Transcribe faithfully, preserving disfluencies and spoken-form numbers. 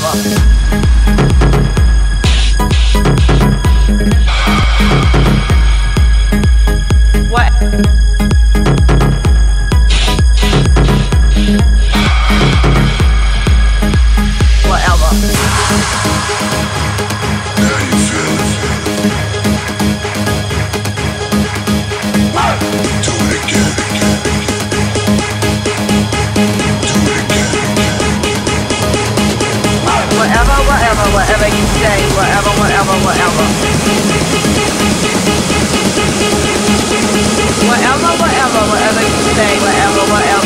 nova. Ué. Whatever you say, whatever, whatever, whatever. Whatever, whatever, whatever you say, whatever, whatever.